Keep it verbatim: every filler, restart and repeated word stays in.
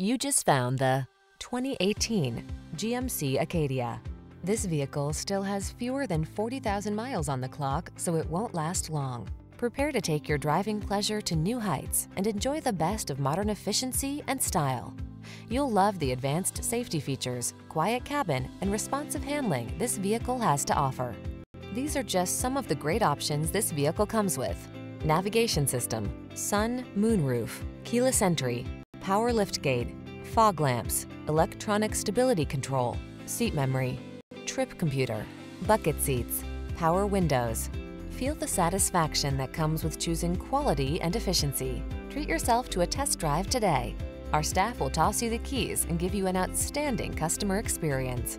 You just found the twenty eighteen G M C Acadia. This vehicle still has fewer than forty thousand miles on the clock, so it won't last long. Prepare to take your driving pleasure to new heights and enjoy the best of modern efficiency and style. You'll love the advanced safety features, quiet cabin, and responsive handling this vehicle has to offer. These are just some of the great options this vehicle comes with: navigation system, sun, moon roof, keyless entry, power liftgate, fog lamps, electronic stability control, seat memory, trip computer, bucket seats, power windows. Feel the satisfaction that comes with choosing quality and efficiency. Treat yourself to a test drive today. Our staff will toss you the keys and give you an outstanding customer experience.